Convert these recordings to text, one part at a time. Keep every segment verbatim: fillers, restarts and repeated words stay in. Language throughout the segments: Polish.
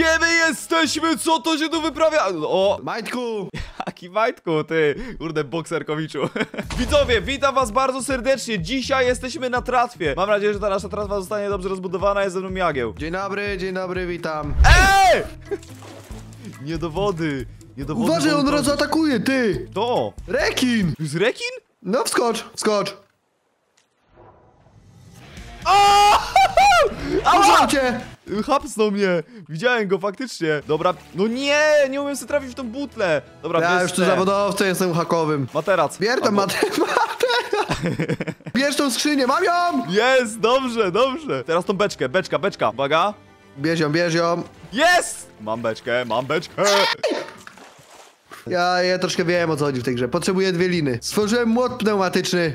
Gdzie my jesteśmy? Co to się tu wyprawia? O, Majtku! Jaki Majtku, ty, kurde, bokserkowiczu. Widzowie, witam was bardzo serdecznie. Dzisiaj jesteśmy na tratwie. Mam nadzieję, że ta nasza tratwa zostanie dobrze rozbudowana. Jest ze mną Jagieł. Dzień dobry, dzień dobry, witam. Ej! Nie do wody. Nie do wody. Uważaj, on raz atakuje, ty! To! Rekin! To jest rekin? No, wskocz, wskocz. Ała! Cię! Hapsnął mnie! Widziałem go faktycznie. Dobra, no nie! Nie umiem sobie trafić w tą butlę! Dobra, ja już tu zawodowcem jestem hakowym. Materac. Bierz tam materac! Bierz tą skrzynię, mam ją! Jest, dobrze, dobrze. Teraz tą beczkę, beczka, beczka. Uwaga. Bierz ją, bierz ją. Jest! Mam beczkę, mam beczkę. Ja, ja troszkę wiem, o co chodzi w tej grze. Potrzebuję dwie liny. Stworzyłem młot pneumatyczny.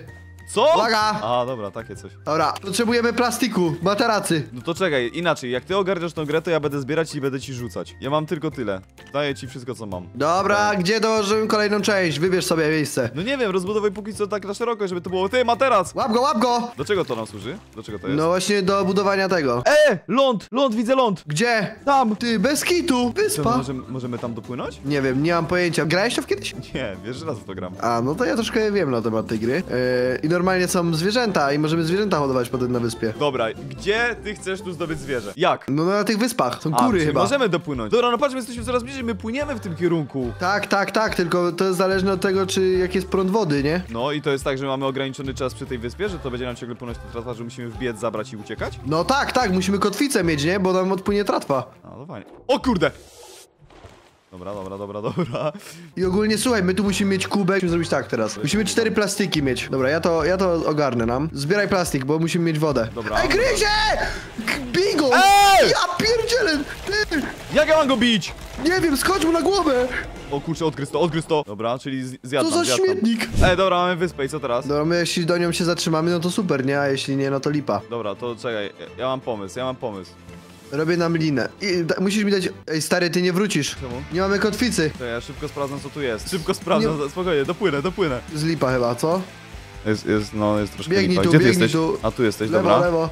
Co? Uwaga! A, dobra, takie coś. Dobra, potrzebujemy plastiku, materacy. No to czekaj, inaczej, jak ty ogarniasz tą grę, to ja będę zbierać i będę ci rzucać. Ja mam tylko tyle. Daję ci wszystko, co mam. Dobra, no. Gdzie dołożymy kolejną część? Wybierz sobie miejsce. No nie wiem, rozbudowaj póki co tak na szeroko, żeby to było. Ty, materac! Łap go, łap go! Do czego to nam służy? Do czego to jest? No właśnie do budowania tego. E! Ląd! Ląd, widzę ląd! Gdzie? Tam! Ty, bez kitu! Wyspa! Co, możemy, możemy tam dopłynąć? Nie wiem, nie mam pojęcia. Grałeś to kiedyś? Nie, wiesz, że raz w to gram. A, no to ja troszkę wiem na temat tej gry. Yy, normalnie są zwierzęta i możemy zwierzęta hodować potem na wyspie. Dobra, gdzie ty chcesz tu zdobyć zwierzę? Jak? No na tych wyspach, są góry chyba. Możemy dopłynąć. Dobra, no patrzmy, jesteśmy coraz bliżej, my płyniemy w tym kierunku. Tak, tak, tak, tylko to jest zależne od tego, czy jaki jest prąd wody, nie? No i to jest tak, że mamy ograniczony czas przy tej wyspie, że to będzie nam ciągle płynąć ta tratwa, że musimy wbiec, zabrać i uciekać? No tak, tak, musimy kotwicę mieć, nie? Bo nam odpłynie tratwa. No, no fajnie. O kurde! Dobra, dobra, dobra, dobra. I ogólnie słuchaj, my tu musimy mieć kubek. Musimy zrobić tak teraz. Musimy cztery plastiki mieć. Dobra, ja to, ja to ogarnę nam. Zbieraj plastik, bo musimy mieć wodę. Dobra. Ej, gryzie! Bigo! Ej! Ja pierdzielę! Ty! Jak ja mam go bić? Nie wiem, skocz mu na głowę! O kurczę, odgryz to, odgryz to. Dobra, czyli zjadam. Co za zjadam. Śmietnik? Ej, dobra, mamy wyspę i co teraz? Dobra, my jeśli do nią się zatrzymamy, no to super, nie? A jeśli nie, no to lipa. Dobra, to czekaj, ja mam pomysł, ja mam pomysł. Robię nam linę. I da, musisz mi dać... Ej, stary, ty nie wrócisz. Czemu? Nie mamy kotwicy. To ja szybko sprawdzam, co tu jest. Szybko sprawdzam, nie... spokojnie, dopłynę, dopłynę. Z lipa chyba, co? Jest, jest, no, jest troszkę biegnij lipa. Gdzie tu, ty jesteś? Tu. A tu jesteś, lewo, dobra. Lewo.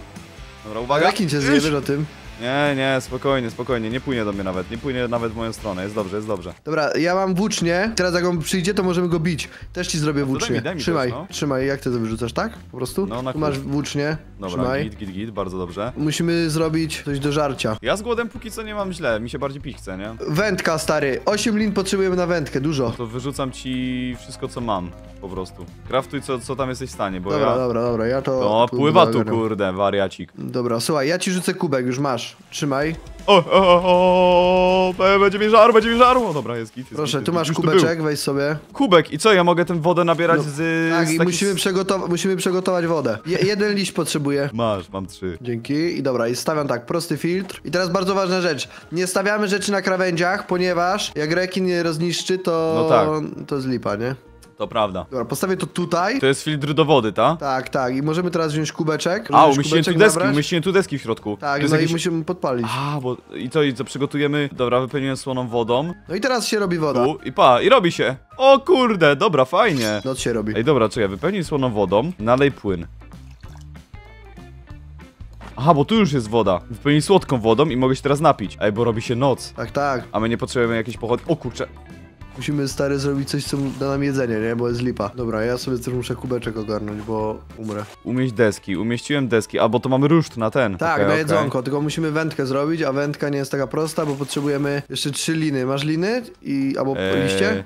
Dobra, uwaga. Jakim cię zjebiesz o tym? Nie, nie, spokojnie, spokojnie, nie płynie do mnie nawet, nie płynie nawet w moją stronę, jest dobrze, jest dobrze. Dobra, ja mam włócznie, teraz jak on przyjdzie, to możemy go bić. Też ci zrobię włócznie, daj mi, daj mi trzymaj, też, no. trzymaj, jak ty to wyrzucasz, tak? Po prostu? No, na tu masz włócznie, dobra, trzymaj. Git, git, git, bardzo dobrze. Musimy zrobić coś do żarcia. Ja z głodem póki co nie mam źle, mi się bardziej pić chce, nie? Wędka, stary, osiem lin potrzebujemy na wędkę, dużo. No to wyrzucam ci wszystko, co mam, po prostu. Kraftuj, co, co tam jesteś w stanie, bo dobra, ja... Dobra, dobra, dobra, ja to... No, pływa tu, kurde, wariacik. Dobra, słuchaj, ja ci rzucę kubek, już masz. Trzymaj. O, o, o, o, będzie mi żarł, będzie mi żarł. O, dobra, jest git. Jest proszę, git, tu masz kubeczek, weź sobie. Kubek, i co, ja mogę tę wodę nabierać no, z... Tak, z i musimy, przygotow musimy przygotować wodę. Je jeden liść potrzebuję. Masz, mam trzy. Dzięki. I dobra, i stawiam tak, prosty filtr. I teraz bardzo ważna rzecz. Nie stawiamy rzeczy na krawędziach, ponieważ jak rekin je rozniszczy, to... No tak. To jest lipa, nie? To prawda. Dobra, postawię to tutaj. To jest filtr do wody, tak? Tak, tak. I możemy teraz wziąć kubeczek. A, umieściłem tu deski, umieściłem tu deski w środku. Tak, no jakiś... i musimy podpalić. A, bo i co, i co przygotujemy? Dobra, wypełniłem słoną wodą. No i teraz się robi woda. U, I pa, i robi się. O kurde, dobra, fajnie. No to się robi. Ej, dobra, czekaj, wypełnij słoną wodą, nalej płyn. Aha, bo tu już jest woda. Wypełnij słodką wodą i mogę się teraz napić. Ej, bo robi się noc. Tak, tak. A my nie potrzebujemy jakiejś pochodni. O kurcze. Musimy, stary, zrobić coś, co da nam jedzenie, nie? Bo jest lipa. Dobra, ja sobie też muszę kubeczek ogarnąć, bo umrę. Umieść deski, umieściłem deski, a bo to mamy ruszt na ten. Tak, okay, na jedzonko, okay. Tylko musimy wędkę zrobić, a wędka nie jest taka prosta, bo potrzebujemy jeszcze trzy liny. Masz liny? I... albo eee, liście?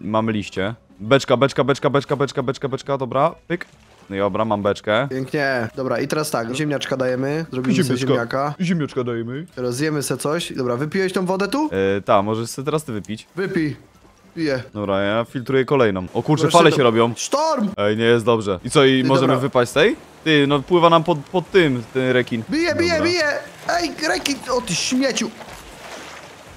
Mam liście. Beczka, beczka, beczka, beczka, beczka, beczka, beczka, dobra, pyk. No i dobra, mam beczkę. Pięknie. Dobra, i teraz tak, ziemniaczka dajemy. Zrobimy ziemniaczka. Sobie ziemniaka. Ziemniaczka dajemy. Teraz zjemy se coś. Dobra, wypiłeś tą wodę tu? Eee, tak, możesz se teraz ty wypić. Wypij. Je. Dobra, ja filtruję kolejną. O kurczę, fale się robią. Sztorm! Ej, nie jest dobrze. I co, i ty, możemy dobra. wypaść z tej? Ty, no pływa nam pod, pod tym, ten rekin. Bije, dobra. bije, bije! Ej, rekin! O ty śmieciu!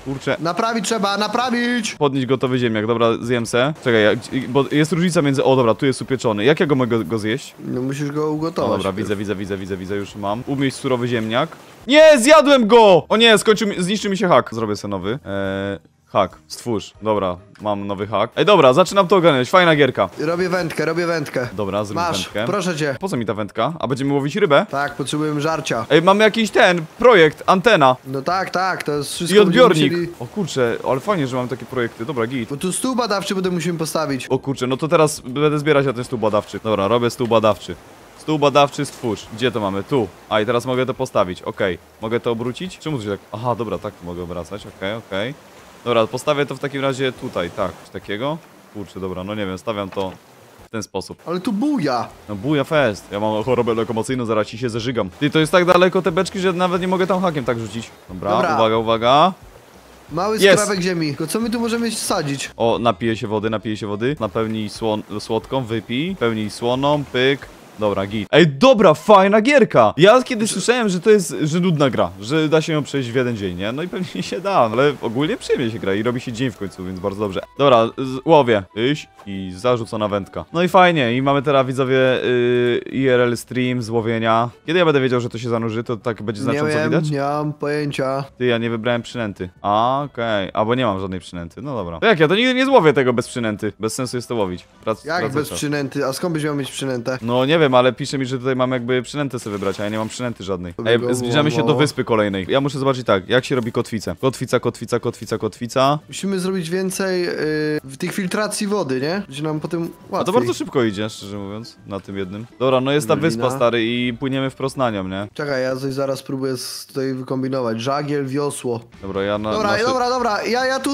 Kurczę. Naprawić trzeba, naprawić! Podnieść gotowy ziemniak, dobra, zjem se. Czekaj, ja, bo jest różnica między... O, dobra, tu jest upieczony. Jak ja go mogę go zjeść? No musisz go ugotować. No, dobra, widzę, widzę, widzę, widzę, widzę, już mam. Umieść surowy ziemniak. Nie, zjadłem go! O nie, skończył, zniszczył mi się hak. Zrobię se nowy. Eee... Hak, stwórz, dobra, mam nowy hak. Ej, dobra, zaczynam to ogarniać, fajna gierka. Robię wędkę, robię wędkę. Dobra, zrób Masz, wędkę. Proszę cię. Po co mi ta wędka? A będziemy łowić rybę? Tak, potrzebujemy żarcia. Ej, mamy jakiś ten, projekt, antena. No tak, tak, to jest wszystko. I odbiornik musieli... O kurczę, ale fajnie, że mam takie projekty, dobra, git. Bo tu stół badawczy będę musimy postawić. O kurczę, no to teraz będę zbierać na ten stół badawczy. Dobra, robię stół badawczy. Stół badawczy, stwórz. Gdzie to mamy? Tu. A i teraz mogę to postawić, okej. Okay. Mogę to obrócić? Czemu to się tak... Aha, dobra, tak mogę obracać, okej, okay, okej. Okay. Dobra, postawię to w takim razie tutaj, tak, coś takiego. Kurczę, dobra, no nie wiem, stawiam to w ten sposób. Ale tu buja! No buja fest, ja mam chorobę lokomocyjną, zaraz ci się zeżygam. Ty, to jest tak daleko te beczki, że nawet nie mogę tam hakiem tak rzucić. Dobra, dobra. Uwaga, uwaga. Mały skrawek ziemi, co my tu możemy sadzić? O, napije się wody, napije się wody. Napełnij słon słodką, wypij, pełnij słoną, pyk. Dobra, git. Ej, dobra, fajna gierka. Ja kiedy słyszałem, że to jest, że nudna gra, że da się ją przejść w jeden dzień, nie? No i pewnie się da, ale ogólnie przyjemnie się gra i robi się dzień w końcu, więc bardzo dobrze. Dobra, łowię. Iś i zarzucona wędka. No i fajnie, i mamy teraz, widzowie, yy, I R L stream z łowienia. Kiedy ja będę wiedział, że to się zanurzy, to tak będzie znacząco nie wiem, widać? Nie mam pojęcia. Ty, ja nie wybrałem przynęty. A, okej. Okay. Albo nie mam żadnej przynęty, no dobra. To jak ja to nigdy nie złowię tego bez przynęty. Bez sensu jest to łowić. Prac, jak bez czas. Przynęty? A skąd byś miał mieć przynętę? No nie wiem. Ale pisze mi, że tutaj mam jakby przynętę sobie wybrać, a ja nie mam przynęty żadnej. Ej, zbliżamy się do wyspy kolejnej. Ja muszę zobaczyć tak, jak się robi kotwicę. Kotwica, kotwica, kotwica, kotwica. Musimy zrobić więcej yy, w tych filtracji wody, nie? Gdzie nam potem łatwiej. A to bardzo szybko idzie, szczerze mówiąc, na tym jednym. Dobra, no jest ta Lina. Wyspa, stary, i płyniemy wprost na nią, nie? Czekaj, ja coś zaraz próbuję tutaj wykombinować. Żagiel, wiosło. Dobra, ja na... Dobra, na... dobra, dobra, ja, ja tu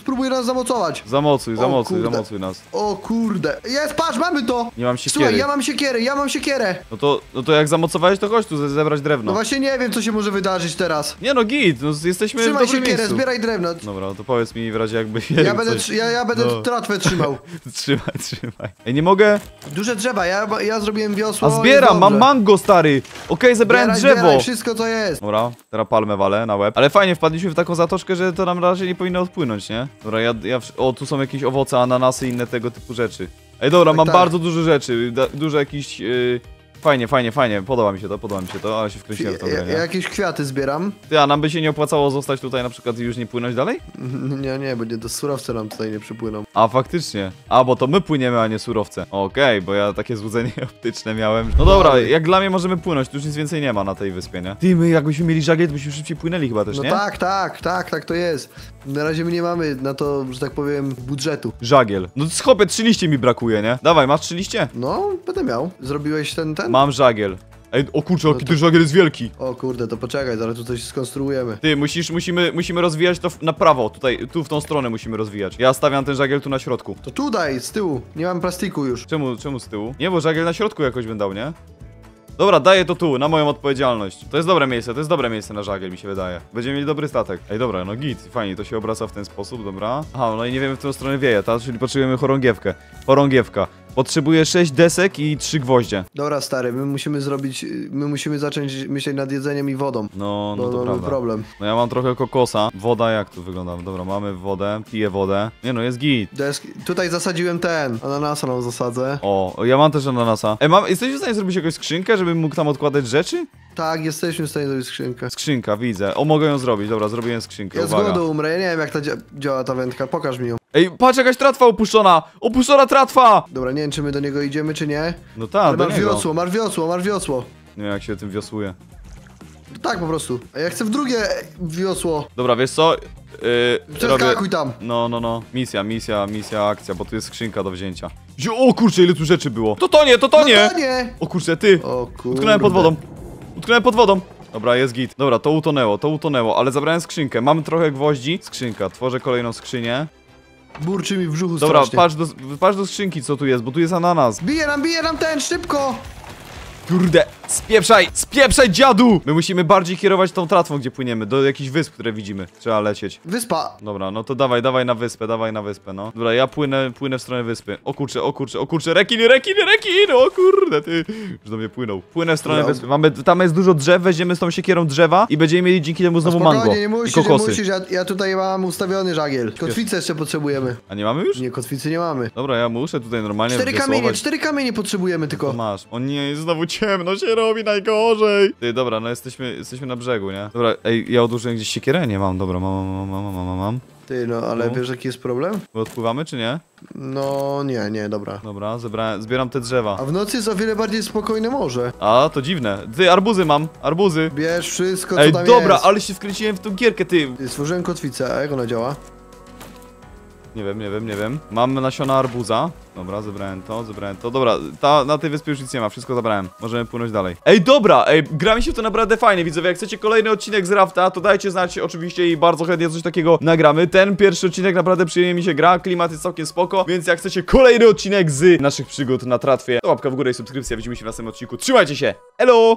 spróbuję nas zamocować. Zamocuj, zamocuj, zamocuj nas. O kurde. Jest, patrz, mamy to! Nie mam siekiery. Słuchaj, ja mam siekiery. Ja mam siekierę. No to, no to jak zamocowałeś, to chodź tu zebrać drewno. No właśnie nie wiem, co się może wydarzyć teraz. Nie no git, no jesteśmy Trzymaj w dobrym siekierę, miejscu. Zbieraj drewno. Dobra, no to powiedz mi w razie jakby... Ja będę, coś... ja, ja będę no. tratwę trzymał. Trzymaj, trzymaj. Ej, nie mogę... Duże drzewa, ja, ja zrobiłem wiosło. A zbieram, mam mango, stary. Okej, okay, zebrałem zbieraj, drzewo. Zbieraj wszystko, co jest. Dobra, teraz palmę walę na łeb. Ale fajnie, wpadliśmy w taką zatoczkę, że to nam raczej nie powinno odpłynąć, nie? Dobra, ja... ja... O, tu są jakieś owoce, ananasy i inne tego typu rzeczy. Ej, dobra, tak, mam tak. bardzo dużo rzeczy, da, dużo jakichś... Yy... Fajnie, fajnie, fajnie, podoba mi się to, podoba mi się to, ale się wkręciłem w to grę, nie? Ja jakieś kwiaty zbieram. Ty, a nam by się nie opłacało zostać tutaj na przykład i już nie płynąć dalej? Nie, nie, bo nie, to surowce nam tutaj nie przypłyną. A faktycznie, a bo to my płyniemy, a nie surowce. Okej, okay, bo ja takie złudzenie optyczne miałem. No dobra, jak dla mnie możemy płynąć, tu już nic więcej nie ma na tej wyspie, nie? Ty, my jakbyśmy mieli żagiel, to byśmy szybciej płynęli chyba też, no nie? No tak, tak, tak, tak to jest. Na razie my nie mamy na to, że tak powiem, budżetu. Żagiel. No chopie, trzy liście mi brakuje, nie? Dawaj, masz trzy liście? No, będę miał. Zrobiłeś ten, ten? Mam żagiel. Ej, o kurczę, jaki no to... ten żagiel jest wielki. O kurde, to poczekaj, zaraz tu coś skonstruujemy. Ty, musisz, musimy, musimy rozwijać to w, na prawo, tutaj, tu w tą stronę musimy rozwijać. Ja stawiam ten żagiel tu na środku. To tutaj, z tyłu, nie mam plastiku już. Czemu, czemu z tyłu? Nie, bo żagiel na środku jakoś bym dał, nie? Dobra, daję to tu, na moją odpowiedzialność. To jest dobre miejsce, to jest dobre miejsce na żagiel, mi się wydaje. Będziemy mieli dobry statek. Ej, dobra, no git, fajnie, to się obraca w ten sposób, dobra. Aha, no i nie wiemy, w którą stronę wieje, ta, czyli potrzebujemy chorągiewkę. Chorągiewka. Potrzebuję sześć desek i trzy gwoździe. Dobra, stary, my musimy zrobić, my musimy zacząć myśleć nad jedzeniem i wodą. No, no to prawda. Problem. No ja mam trochę kokosa. Woda, jak tu wygląda? Dobra, mamy wodę, piję wodę. Nie no, jest git. Deski. Tutaj zasadziłem ten, ananasa nam zasadzę. O, ja mam też ananasa. E, mam, jesteś w stanie zrobić jakąś skrzynkę, żebym mógł tam odkładać rzeczy? Tak, jesteśmy w stanie zrobić skrzynkę. Skrzynka, widzę. O, mogę ją zrobić, dobra, zrobiłem skrzynkę, ja uwaga. Ja z głodu umrę, ja nie wiem jak ta dzia działa ta wędka, pokaż mi ją. Ej, patrz, jakaś tratwa opuszczona! Opuszczona tratwa! Dobra, nie wiem, czy my do niego idziemy, czy nie. No tak, do niego. Wiosło, masz wiosło, masz wiosło. Nie wiem, jak się tym wiosłuje. No tak, po prostu. A ja chcę w drugie wiosło. Dobra, wiesz co? Yy, Przeskakuj robię... tam. No, no, no. Misja, misja, misja, akcja, bo tu jest skrzynka do wzięcia. O kurczę, ile tu rzeczy było. To to nie, to to nie! No nie. O kurczę, ty! O kurde. Utknąłem pod wodą. Utknąłem pod wodą. Dobra, jest git. Dobra, to utonęło, to utonęło, ale zabrałem skrzynkę. Mam trochę gwoździ. Skrzynka, tworzę kolejną skrzynię. Burczy mi w brzuchu strasznie. Dobra, patrz do, patrz do skrzynki, co tu jest, bo tu jest ananas. Bije nam, bije nam ten, szybko! Kurde, spieprzaj, spieprzaj, dziadu! My musimy bardziej kierować tą tratwą, gdzie płyniemy, do jakichś wysp, które widzimy. Trzeba lecieć. Wyspa! Dobra, no to dawaj, dawaj na wyspę, dawaj na wyspę, no. Dobra, ja płynę, płynę w stronę wyspy. O kurczę, o kurczę, o kurczę, rekin, rekin, rekin! O kurde, ty! Już do mnie płynął. Płynę w stronę no. wyspy. Mamy, tam jest dużo drzew, weźmiemy z tą siekierą drzewa i będziemy mieli dzięki temu znowu mango nie musisz, i kokosy. Nie musisz, ja, ja tutaj mam ustawiony żagiel. Kotwicę jeszcze potrzebujemy. A nie mamy już? Nie, kotwicy nie mamy. Dobra, ja muszę tutaj normalnie Cztery wysłować. kamienie, cztery kamienie potrzebujemy tylko. No masz, o nie, znowu ciemno się robi najgorzej. Ty, dobra, no jesteśmy, jesteśmy na brzegu, nie? Dobra, ej, ja odłożyłem gdzieś siekierę? Nie mam, dobra, mam, mam, mam, mam, mam, mam. Ty, no ale wiesz jaki jest problem? Bo odpływamy czy nie? No nie, nie, dobra. Dobra, zebrałem, zbieram te drzewa. A w nocy jest o wiele bardziej spokojne morze. A, to dziwne. Ty, arbuzy mam, arbuzy. Bierz wszystko, co ej, tam dobra, jest. Ale się wkręciłem w tą gierkę, ty. Stworzyłem kotwicę, a jak ona działa? Nie wiem, nie wiem, nie wiem. Mam nasiona arbuza. Dobra, zebrałem to, zebrałem to. Dobra, ta, na tej wyspie już nic nie ma, wszystko zabrałem. Możemy płynąć dalej. Ej, dobra, ej, gra mi się w to naprawdę fajnie, widzowie. Jak chcecie kolejny odcinek z Rafta, to dajcie znać oczywiście i bardzo chętnie coś takiego nagramy. Ten pierwszy odcinek naprawdę przyjemnie mi się gra, klimat jest całkiem spoko, więc jak chcecie kolejny odcinek z naszych przygód na tratwie, to łapka w górę i subskrypcja. Widzimy się w następnym odcinku. Trzymajcie się, elo!